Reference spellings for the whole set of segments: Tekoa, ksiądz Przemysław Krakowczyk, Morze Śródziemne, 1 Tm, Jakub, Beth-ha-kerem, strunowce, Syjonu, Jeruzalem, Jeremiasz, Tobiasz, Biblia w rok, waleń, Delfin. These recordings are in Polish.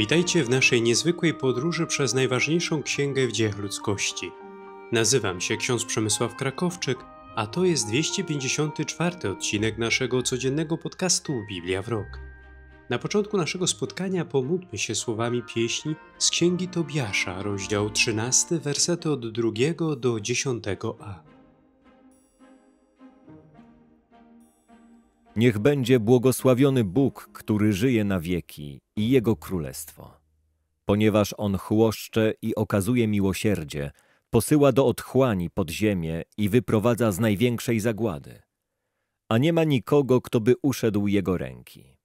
Witajcie w naszej niezwykłej podróży przez najważniejszą księgę w dziejach ludzkości. Nazywam się ksiądz Przemysław Krakowczyk, a to jest 254 odcinek naszego codziennego podcastu Biblia w rok. Na początku naszego spotkania pomódlmy się słowami pieśni z księgi Tobiasza, rozdział 13, wersety od 2 do 10a. Niech będzie błogosławiony Bóg, który żyje na wieki, i Jego królestwo. Ponieważ On chłoszcze i okazuje miłosierdzie, posyła do otchłani pod ziemię i wyprowadza z największej zagłady. A nie ma nikogo, kto by uszedł Jego ręki.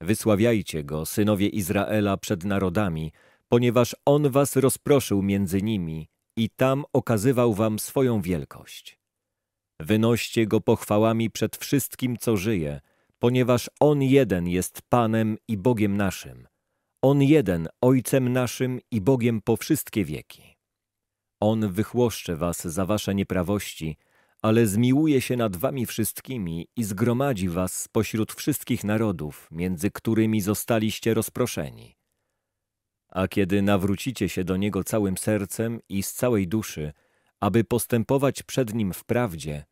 Wysławiajcie Go, synowie Izraela, przed narodami, ponieważ On was rozproszył między nimi i tam okazywał wam swoją wielkość. Wynoście Go pochwałami przed wszystkim, co żyje, ponieważ On jeden jest Panem i Bogiem naszym. On jeden Ojcem naszym i Bogiem po wszystkie wieki. On wychłoszcze was za wasze nieprawości, ale zmiłuje się nad wami wszystkimi i zgromadzi was spośród wszystkich narodów, między którymi zostaliście rozproszeni. A kiedy nawrócicie się do Niego całym sercem i z całej duszy, aby postępować przed Nim w prawdzie,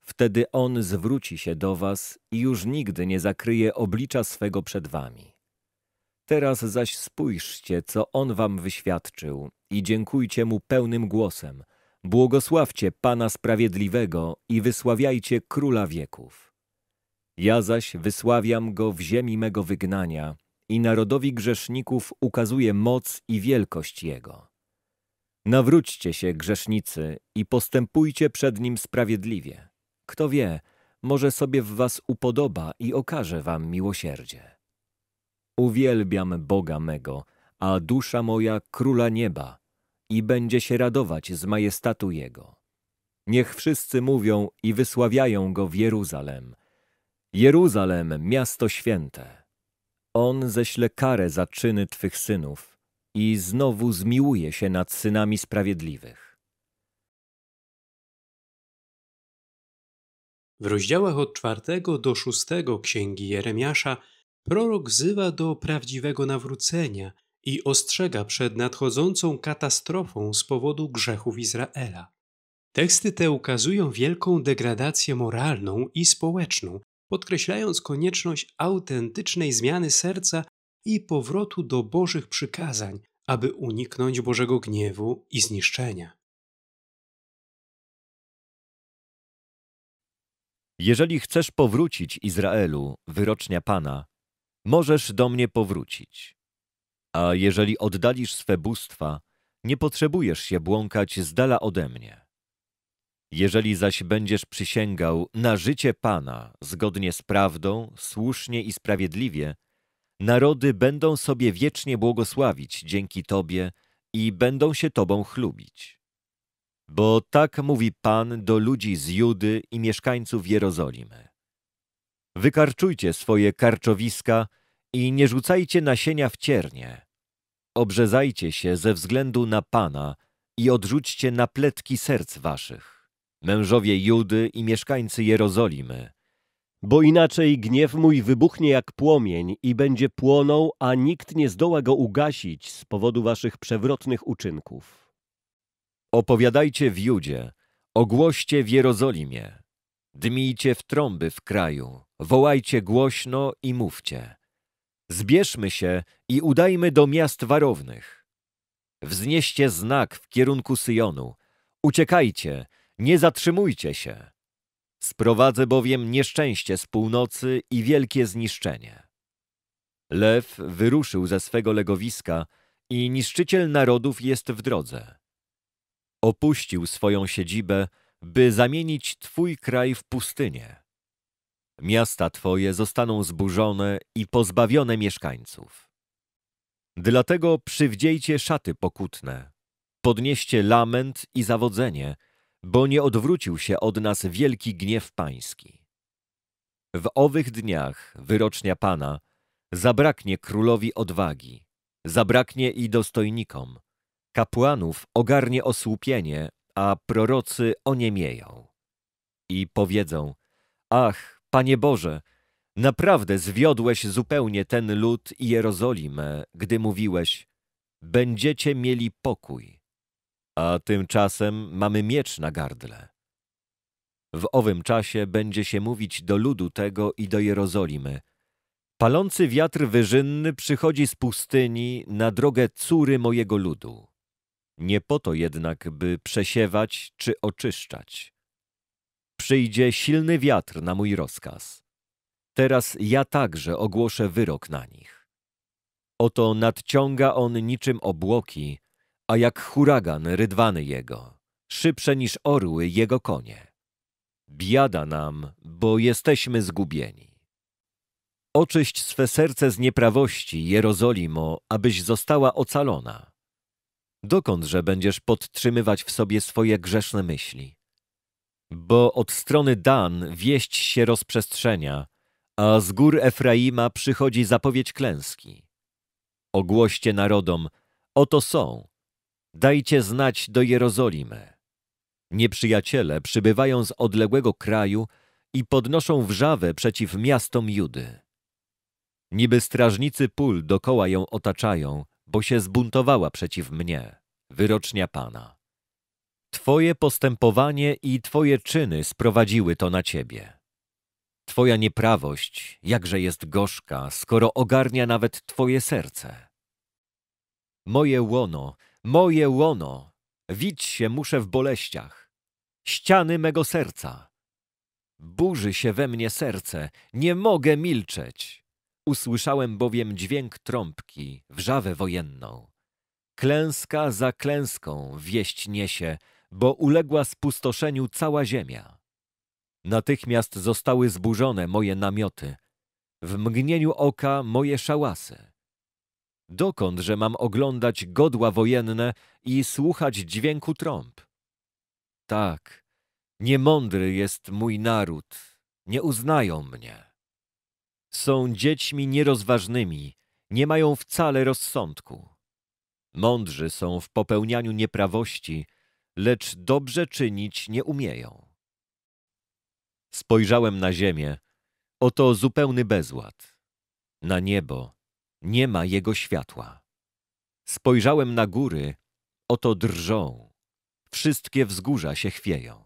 wtedy On zwróci się do was i już nigdy nie zakryje oblicza swego przed wami. Teraz zaś spójrzcie, co On wam wyświadczył i dziękujcie Mu pełnym głosem. Błogosławcie Pana Sprawiedliwego i wysławiajcie Króla wieków. Ja zaś wysławiam Go w ziemi mego wygnania i narodowi grzeszników ukazuję moc i wielkość Jego. Nawróćcie się, grzesznicy, i postępujcie przed Nim sprawiedliwie. Kto wie, może sobie w was upodoba i okaże wam miłosierdzie. Uwielbiam Boga mego, a dusza moja Króla nieba, i będzie się radować z majestatu Jego. Niech wszyscy mówią i wysławiają Go w Jeruzalem. Jeruzalem, miasto święte! On ześle karę za czyny twych synów i znowu zmiłuje się nad synami sprawiedliwych. W rozdziałach od 4 do 6 księgi Jeremiasza prorok wzywa do prawdziwego nawrócenia i ostrzega przed nadchodzącą katastrofą z powodu grzechów Izraela. Teksty te ukazują wielką degradację moralną i społeczną, podkreślając konieczność autentycznej zmiany serca i powrotu do Bożych przykazań, aby uniknąć Bożego gniewu i zniszczenia. Jeżeli chcesz powrócić, Izraelu, wyrocznia Pana, możesz do mnie powrócić. A jeżeli oddalisz swe bóstwa, nie potrzebujesz się błąkać z dala ode mnie. Jeżeli zaś będziesz przysięgał na życie Pana, zgodnie z prawdą, słusznie i sprawiedliwie, narody będą sobie wiecznie błogosławić dzięki Tobie i będą się Tobą chlubić. Bo tak mówi Pan do ludzi z Judy i mieszkańców Jerozolimy. Wykarczujcie swoje karczowiska i nie rzucajcie nasienia w ciernie. Obrzezajcie się ze względu na Pana i odrzućcie napletki serc waszych, mężowie Judy i mieszkańcy Jerozolimy, bo inaczej gniew mój wybuchnie jak płomień i będzie płonął, a nikt nie zdoła go ugasić z powodu waszych przewrotnych uczynków. Opowiadajcie w Judzie, ogłoście w Jerozolimie, dmijcie w trąby w kraju, wołajcie głośno i mówcie. Zbierzmy się i udajmy do miast warownych. Wznieście znak w kierunku Syjonu. Uciekajcie, nie zatrzymujcie się. Sprowadzę bowiem nieszczęście z północy i wielkie zniszczenie. Lew wyruszył ze swego legowiska i niszczyciel narodów jest w drodze. Opuścił swoją siedzibę, by zamienić Twój kraj w pustynię. Miasta Twoje zostaną zburzone i pozbawione mieszkańców. Dlatego przywdziejcie szaty pokutne, podnieście lament i zawodzenie, bo nie odwrócił się od nas wielki gniew Pański. W owych dniach, wyrocznia Pana, zabraknie królowi odwagi, zabraknie i dostojnikom, kapłanów ogarnie osłupienie, a prorocy oniemieją. I powiedzą: ach, Panie Boże, Naprawdę zwiodłeś zupełnie ten lud i Jerozolimę, gdy mówiłeś, będziecie mieli pokój, a tymczasem mamy miecz na gardle. W owym czasie będzie się mówić do ludu tego i do Jerozolimy. Palący wiatr wyżynny przychodzi z pustyni na drogę córy mojego ludu. Nie po to jednak, by przesiewać czy oczyszczać. Przyjdzie silny wiatr na mój rozkaz. Teraz ja także ogłoszę wyrok na nich. Oto nadciąga on niczym obłoki, a jak huragan rydwany jego, szybsze niż orły jego konie. Biada nam, bo jesteśmy zgubieni. Oczyść swe serce z nieprawości, Jerozolimo, abyś została ocalona. Dokądże będziesz podtrzymywać w sobie swoje grzeszne myśli? Bo od strony Dan wieść się rozprzestrzenia, a z gór Efraima przychodzi zapowiedź klęski. Ogłoście narodom, oto są, dajcie znać do Jerozolimy. Nieprzyjaciele przybywają z odległego kraju i podnoszą wrzawę przeciw miastom Judy. Niby strażnicy pól dokoła ją otaczają, bo się zbuntowała przeciw mnie, wyrocznia Pana. Twoje postępowanie i Twoje czyny sprowadziły to na Ciebie. Twoja nieprawość jakże jest gorzka, skoro ogarnia nawet Twoje serce. Moje łono, wić się muszę w boleściach, ściany mego serca. Burzy się we mnie serce, nie mogę milczeć. Usłyszałem bowiem dźwięk trąbki, wrzawę wojenną. Klęska za klęską wieść niesie, bo uległa spustoszeniu cała ziemia. Natychmiast zostały zburzone moje namioty, w mgnieniu oka moje szałasy. Dokądże mam oglądać godła wojenne i słuchać dźwięku trąb? Tak, niemądry jest mój naród, nie uznają mnie. Są dziećmi nierozważnymi, nie mają wcale rozsądku. Mądrzy są w popełnianiu nieprawości, lecz dobrze czynić nie umieją. Spojrzałem na ziemię, oto zupełny bezład. Na niebo nie ma jego światła. Spojrzałem na góry, oto drżą, wszystkie wzgórza się chwieją.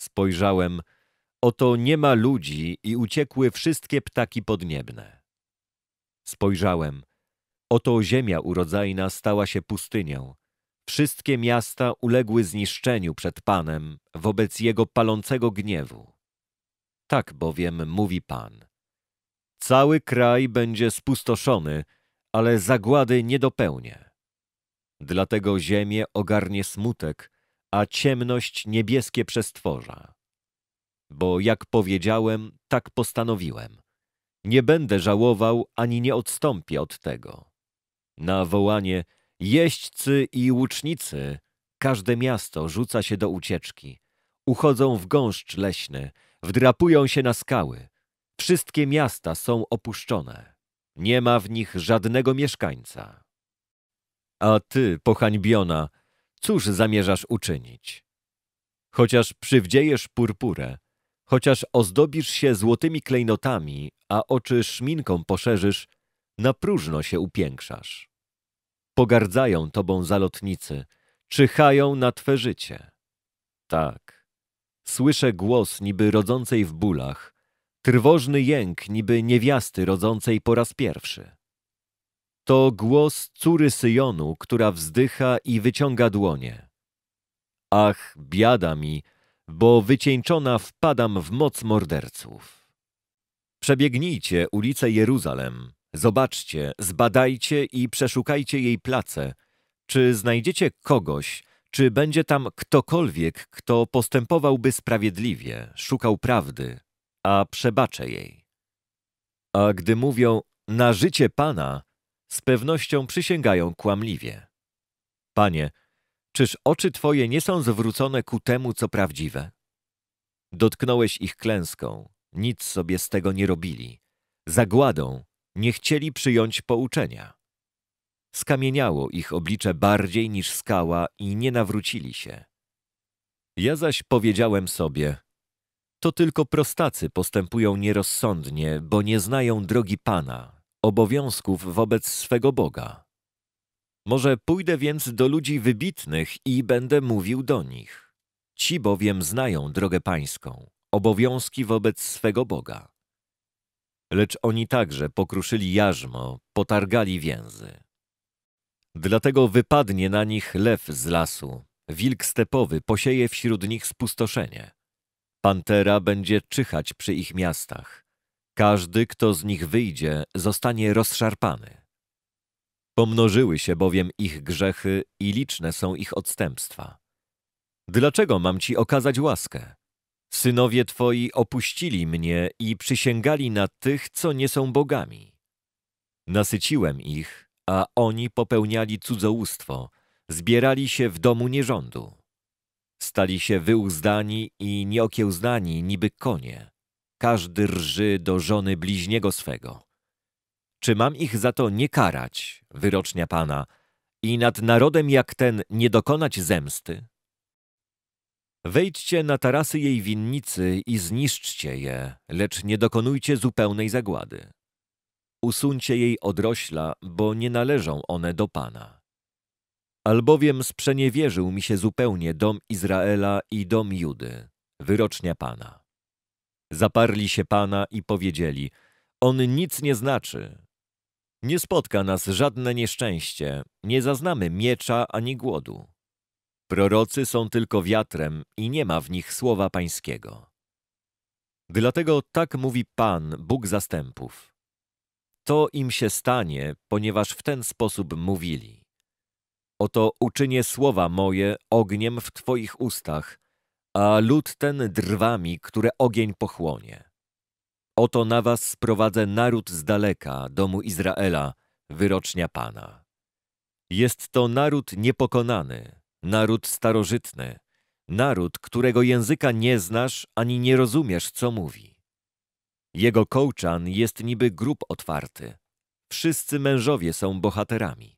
Spojrzałem, oto nie ma ludzi i uciekły wszystkie ptaki podniebne. Spojrzałem, oto ziemia urodzajna stała się pustynią. Wszystkie miasta uległy zniszczeniu przed Panem wobec Jego palącego gniewu. Tak bowiem mówi Pan. Cały kraj będzie spustoszony, ale zagłady nie dopełnię. Dlatego ziemię ogarnie smutek, a ciemność niebieskie przestworza. Bo jak powiedziałem, tak postanowiłem. Nie będę żałował ani nie odstąpię od tego. Na wołanie jeźdźcy i łucznicy, każde miasto rzuca się do ucieczki. Uchodzą w gąszcz leśny, wdrapują się na skały. Wszystkie miasta są opuszczone. Nie ma w nich żadnego mieszkańca. A ty, pohańbiona, cóż zamierzasz uczynić? Chociaż przywdziejesz purpurę, chociaż ozdobisz się złotymi klejnotami, a oczy szminką poszerzysz, na próżno się upiększasz. Pogardzają tobą zalotnicy, czyhają na twe życie. Tak, słyszę głos niby rodzącej w bólach, trwożny jęk niby niewiasty rodzącej po raz pierwszy. To głos córy Syjonu, która wzdycha i wyciąga dłonie. Ach, biada mi, bo wycieńczona wpadam w moc morderców. Przebiegnijcie ulice Jeruzalem. Zobaczcie, zbadajcie i przeszukajcie jej place, czy znajdziecie kogoś, czy będzie tam ktokolwiek, kto postępowałby sprawiedliwie, szukał prawdy, a przebaczę jej. A gdy mówią na życie Pana, z pewnością przysięgają kłamliwie. Panie, czyż oczy Twoje nie są zwrócone ku temu, co prawdziwe? Dotknąłeś ich klęską, nic sobie z tego nie robili, zagładą, nie chcieli przyjąć pouczenia. Skamieniało ich oblicze bardziej niż skała i nie nawrócili się. Ja zaś powiedziałem sobie, To tylko prostacy postępują nierozsądnie, bo nie znają drogi Pana, obowiązków wobec swego Boga. Może pójdę więc do ludzi wybitnych i będę mówił do nich. Ci bowiem znają drogę Pańską, obowiązki wobec swego Boga. Lecz oni także pokruszyli jarzmo, potargali więzy. Dlatego wypadnie na nich lew z lasu, wilk stepowy posieje wśród nich spustoszenie. Pantera będzie czyhać przy ich miastach. Każdy, kto z nich wyjdzie, zostanie rozszarpany. Pomnożyły się bowiem ich grzechy i liczne są ich odstępstwa. Dlaczego mam ci okazać łaskę? Synowie twoi opuścili mnie i przysięgali na tych, co nie są bogami. Nasyciłem ich, a oni popełniali cudzołóstwo, zbierali się w domu nierządu. Stali się wyuzdani i nieokiełznani niby konie. Każdy rży do żony bliźniego swego. Czy mam ich za to nie karać, wyrocznia Pana, i nad narodem jak ten nie dokonać zemsty? Wejdźcie na tarasy jej winnicy i zniszczcie je, lecz nie dokonujcie zupełnej zagłady. Usuńcie jej odrośla, bo nie należą one do Pana. Albowiem sprzeniewierzył mi się zupełnie dom Izraela i dom Judy, wyrocznia Pana. Zaparli się Pana i powiedzieli, on nic nie znaczy. Nie spotka nas żadne nieszczęście, nie zaznamy miecza ani głodu. Prorocy są tylko wiatrem i nie ma w nich słowa Pańskiego. Dlatego tak mówi Pan, Bóg zastępów. To im się stanie, ponieważ w ten sposób mówili. Oto uczynię słowa moje ogniem w twoich ustach, a lud ten drwami, które ogień pochłonie. Oto na was sprowadzę naród z daleka, domu Izraela, wyrocznia Pana. Jest to naród niepokonany, naród starożytny, naród, którego języka nie znasz ani nie rozumiesz, co mówi. Jego kołczan jest niby grób otwarty. Wszyscy mężowie są bohaterami.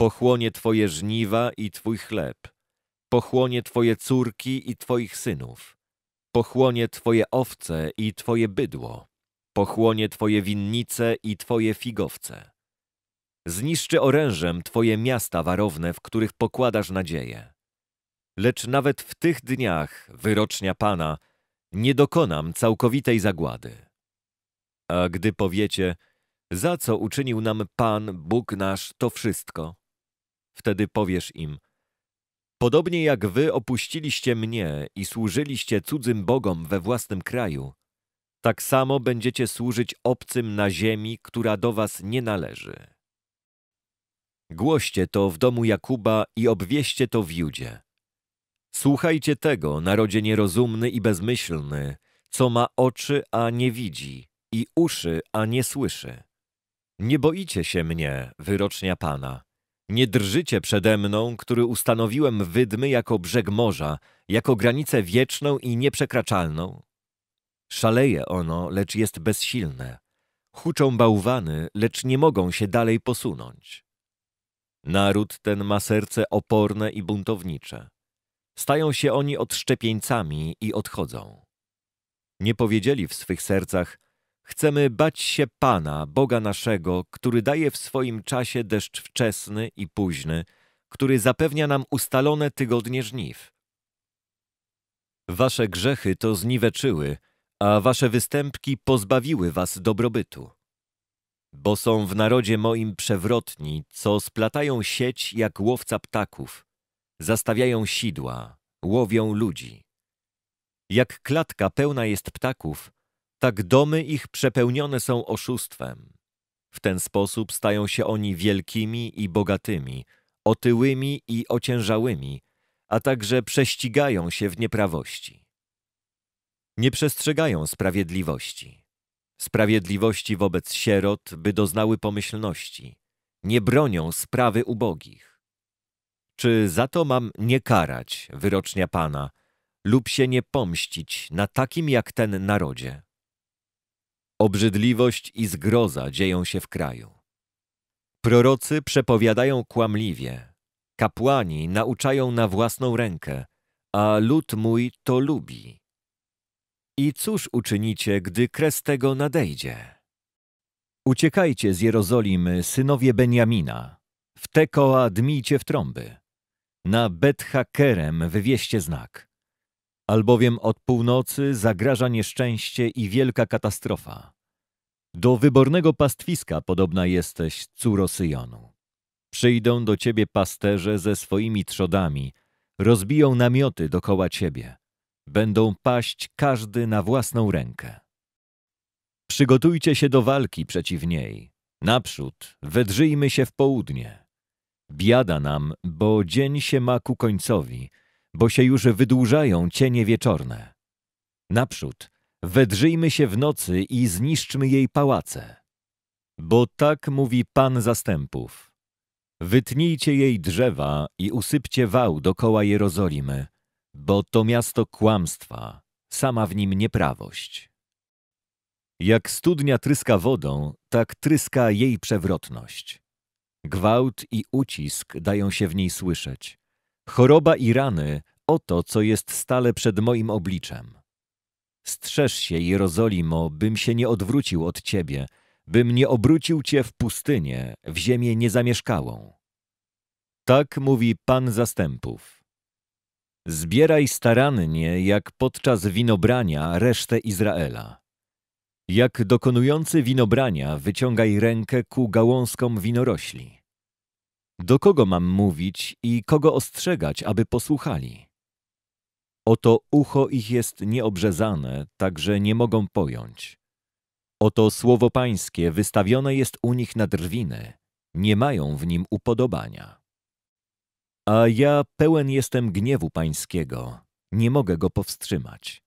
Pochłonie twoje żniwa i twój chleb. Pochłonie twoje córki i twoich synów. Pochłonie twoje owce i twoje bydło. Pochłonie twoje winnice i twoje figowce. Zniszczy orężem twoje miasta warowne, w których pokładasz nadzieję. Lecz nawet w tych dniach, wyrocznia Pana, nie dokonam całkowitej zagłady. A gdy powiecie, za co uczynił nam Pan, Bóg nasz, to wszystko? Wtedy powiesz im, podobnie jak wy opuściliście mnie i służyliście cudzym bogom we własnym kraju, tak samo będziecie służyć obcym na ziemi, która do was nie należy. Głoście to w domu Jakuba i obwieście to w Judzie. Słuchajcie tego, narodzie nierozumny i bezmyślny, co ma oczy, a nie widzi i uszy, a nie słyszy. Nie boicie się mnie, wyrocznia Pana. Nie drżycie przede mną, który ustanowiłem wydmy jako brzeg morza, jako granicę wieczną i nieprzekraczalną. Szaleje ono, lecz jest bezsilne. Huczą bałwany, lecz nie mogą się dalej posunąć. Naród ten ma serce oporne i buntownicze. Stają się oni odszczepieńcami i odchodzą. Nie powiedzieli w swych sercach, chcemy bać się Pana, Boga naszego, który daje w swoim czasie deszcz wczesny i późny, który zapewnia nam ustalone tygodnie żniw. Wasze grzechy to zniweczyły, a wasze występki pozbawiły was dobrobytu. Bo są w narodzie moim przewrotni, co splatają sieć jak łowca ptaków, zastawiają sidła, łowią ludzi. Jak klatka pełna jest ptaków, tak domy ich przepełnione są oszustwem. W ten sposób stają się oni wielkimi i bogatymi, otyłymi i ociężałymi, a także prześcigają się w nieprawości. Nie przestrzegają sprawiedliwości wobec sierot, by doznały pomyślności. Nie bronią sprawy ubogich. Czy za to mam nie karać, wyrocznia Pana, lub się nie pomścić na takim jak ten narodzie? Obrzydliwość i zgroza dzieją się w kraju. Prorocy przepowiadają kłamliwie, kapłani nauczają na własną rękę, a lud mój to lubi. I cóż uczynicie, gdy kres tego nadejdzie? Uciekajcie z Jerozolimy, synowie Benjamina. W Tekoa dmijcie w trąby. Na Beth-ha-kerem wywieźcie znak. Albowiem od północy zagraża nieszczęście i wielka katastrofa. Do wybornego pastwiska podobna jesteś, córo Syjonu. Przyjdą do ciebie pasterze ze swoimi trzodami, rozbiją namioty dokoła ciebie. Będą paść każdy na własną rękę. Przygotujcie się do walki przeciw niej. Naprzód, wedrzyjmy się w południe. Biada nam, bo dzień się ma ku końcowi, bo się już wydłużają cienie wieczorne. Naprzód, wedrzyjmy się w nocy i zniszczmy jej pałace. Bo tak mówi Pan zastępów. Wytnijcie jej drzewa i usypcie wał dokoła Jerozolimy, bo to miasto kłamstwa, sama w nim nieprawość. Jak studnia tryska wodą, tak tryska jej przewrotność. Gwałt i ucisk dają się w niej słyszeć. Choroba i rany, oto co jest stale przed moim obliczem. Strzeż się, Jerozolimo, bym się nie odwrócił od ciebie, bym nie obrócił cię w pustynię, w ziemię niezamieszkałą. Tak mówi Pan zastępów. Zbieraj starannie, jak podczas winobrania, resztę Izraela. Jak dokonujący winobrania, wyciągaj rękę ku gałązkom winorośli. Do kogo mam mówić i kogo ostrzegać, aby posłuchali? Oto ucho ich jest nieobrzezane, tak że nie mogą pojąć. Oto słowo pańskie wystawione jest u nich na drwiny, nie mają w nim upodobania. A ja pełen jestem gniewu pańskiego, nie mogę go powstrzymać.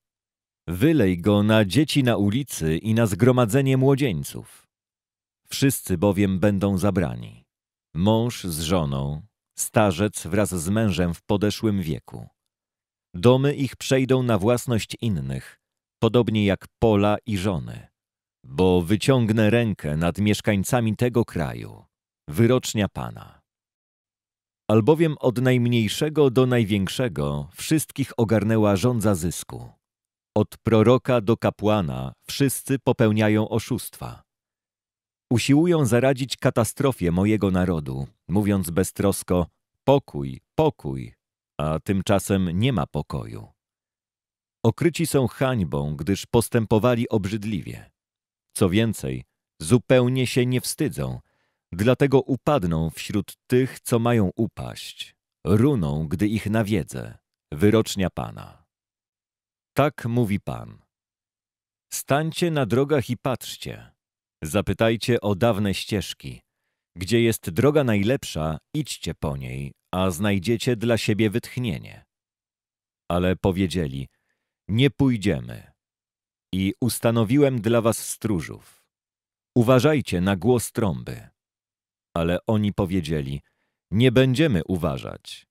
Wylej go na dzieci na ulicy i na zgromadzenie młodzieńców. Wszyscy bowiem będą zabrani. Mąż z żoną, starzec wraz z mężem w podeszłym wieku. Domy ich przejdą na własność innych, podobnie jak pola i żony. Bo wyciągnę rękę nad mieszkańcami tego kraju, wyrocznia Pana. Albowiem od najmniejszego do największego wszystkich ogarnęła żądza zysku. Od proroka do kapłana wszyscy popełniają oszustwa. Usiłują zaradzić katastrofie mojego narodu, mówiąc beztrosko pokój, pokój, a tymczasem nie ma pokoju. Okryci są hańbą, gdyż postępowali obrzydliwie. Co więcej, zupełnie się nie wstydzą, dlatego upadną wśród tych, co mają upaść. Runą, gdy ich nawiedzę, wyrocznia Pana. Tak mówi Pan. Stańcie na drogach i patrzcie. Zapytajcie o dawne ścieżki. Gdzie jest droga najlepsza, idźcie po niej, a znajdziecie dla siebie wytchnienie. Ale powiedzieli, nie pójdziemy. I ustanowiłem dla was stróżów. Uważajcie na głos trąby. Ale oni powiedzieli, nie będziemy uważać.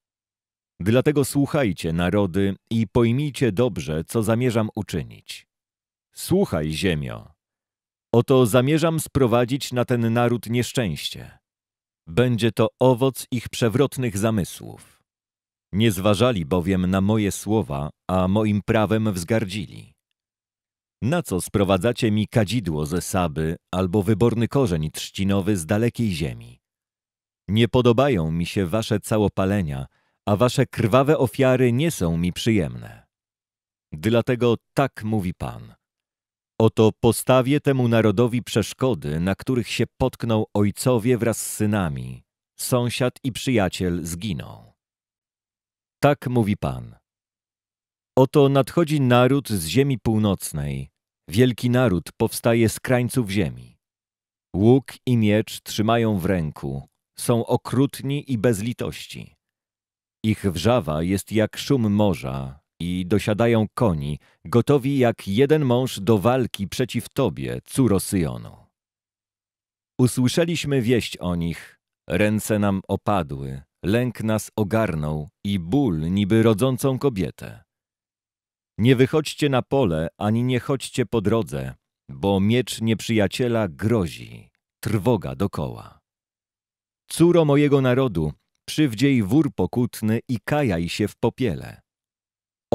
Dlatego słuchajcie, narody, i pojmijcie dobrze, co zamierzam uczynić. Słuchaj, ziemio. Oto zamierzam sprowadzić na ten naród nieszczęście. Będzie to owoc ich przewrotnych zamysłów. Nie zważali bowiem na moje słowa, a moim prawem wzgardzili. Na co sprowadzacie mi kadzidło ze Saby albo wyborny korzeń trzcinowy z dalekiej ziemi? Nie podobają mi się wasze całopalenia, a wasze krwawe ofiary nie są mi przyjemne. Dlatego tak mówi Pan. Oto postawię temu narodowi przeszkody, na których się potkną ojcowie wraz z synami, sąsiad i przyjaciel zginą. Tak mówi Pan. Oto nadchodzi naród z ziemi północnej. Wielki naród powstaje z krańców ziemi. Łuk i miecz trzymają w ręku. Są okrutni i bez litości. Ich wrzawa jest jak szum morza i dosiadają koni, gotowi jak jeden mąż do walki przeciw tobie, córo Syjonu. Usłyszeliśmy wieść o nich. Ręce nam opadły, lęk nas ogarnął i ból niby rodzącą kobietę. Nie wychodźcie na pole, ani nie chodźcie po drodze, bo miecz nieprzyjaciela grozi, trwoga dokoła. Córo mojego narodu, przywdziej wór pokutny i kajaj się w popiele.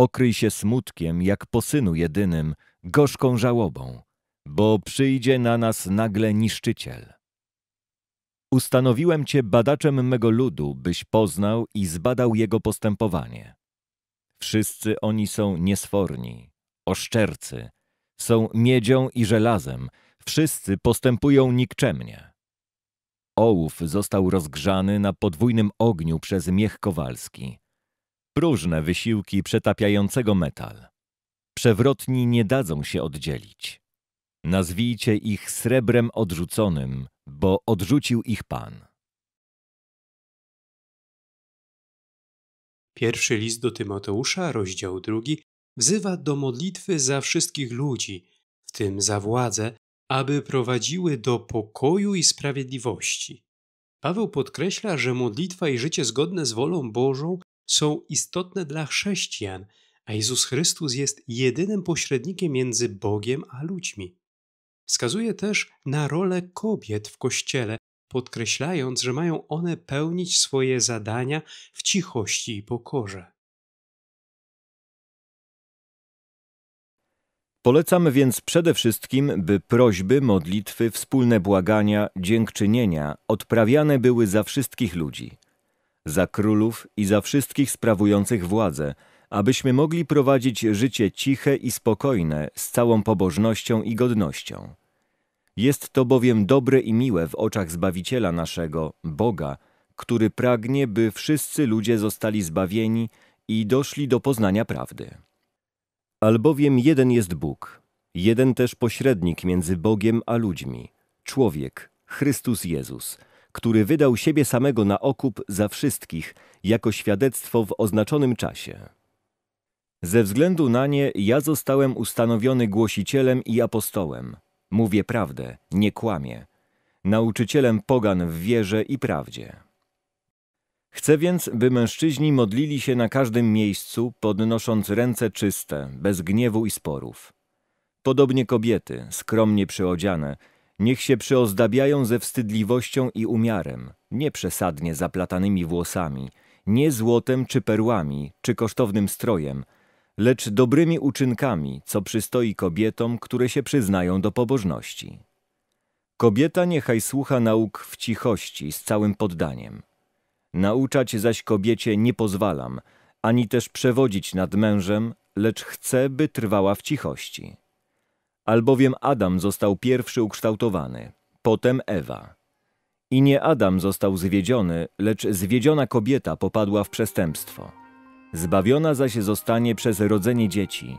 Okryj się smutkiem, jak po synu jedynym, gorzką żałobą, bo przyjdzie na nas nagle niszczyciel. Ustanowiłem cię badaczem mego ludu, byś poznał i zbadał jego postępowanie. Wszyscy oni są niesforni, oszczercy, są miedzią i żelazem, wszyscy postępują nikczemnie. Ołów został rozgrzany na podwójnym ogniu przez miech kowalski. Próżne wysiłki przetapiającego metal. Przewrotni nie dadzą się oddzielić. Nazwijcie ich srebrem odrzuconym, bo odrzucił ich Pan. Pierwszy list do Tymoteusza, rozdział 2, wzywa do modlitwy za wszystkich ludzi, w tym za władze, aby prowadziły do pokoju i sprawiedliwości. Paweł podkreśla, że modlitwa i życie zgodne z wolą Bożą są istotne dla chrześcijan, a Jezus Chrystus jest jedynym pośrednikiem między Bogiem a ludźmi. Wskazuje też na rolę kobiet w Kościele, podkreślając, że mają one pełnić swoje zadania w cichości i pokorze. Polecam więc przede wszystkim, by prośby, modlitwy, wspólne błagania, dziękczynienia odprawiane były za wszystkich ludzi, za królów i za wszystkich sprawujących władzę, abyśmy mogli prowadzić życie ciche i spokojne z całą pobożnością i godnością. Jest to bowiem dobre i miłe w oczach Zbawiciela naszego, Boga, który pragnie, by wszyscy ludzie zostali zbawieni i doszli do poznania prawdy. Albowiem jeden jest Bóg, jeden też pośrednik między Bogiem a ludźmi, człowiek, Chrystus Jezus, który wydał siebie samego na okup za wszystkich, jako świadectwo w oznaczonym czasie. Ze względu na nie ja zostałem ustanowiony głosicielem i apostołem. Mówię prawdę, nie kłamię. Nauczycielem pogan w wierze i prawdzie. Chcę więc, by mężczyźni modlili się na każdym miejscu, podnosząc ręce czyste, bez gniewu i sporów. Podobnie kobiety, skromnie przyodziane, niech się przyozdabiają ze wstydliwością i umiarem, nie przesadnie zaplatanymi włosami, nie złotem czy perłami, czy kosztownym strojem, lecz dobrymi uczynkami, co przystoi kobietom, które się przyznają do pobożności. Kobieta niechaj słucha nauk w cichości z całym poddaniem. Nauczać zaś kobiecie nie pozwalam, ani też przewodzić nad mężem, lecz chcę, by trwała w cichości. Albowiem Adam został pierwszy ukształtowany, potem Ewa. I nie Adam został zwiedziony, lecz zwiedziona kobieta popadła w przestępstwo. Zbawiona zaś zostanie przez rodzenie dzieci.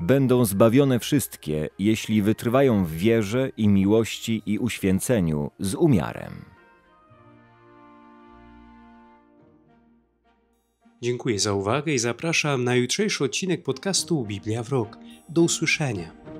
Będą zbawione wszystkie, jeśli wytrwają w wierze i miłości i uświęceniu z umiarem. Dziękuję za uwagę i zapraszam na jutrzejszy odcinek podcastu Biblia w rok. Do usłyszenia.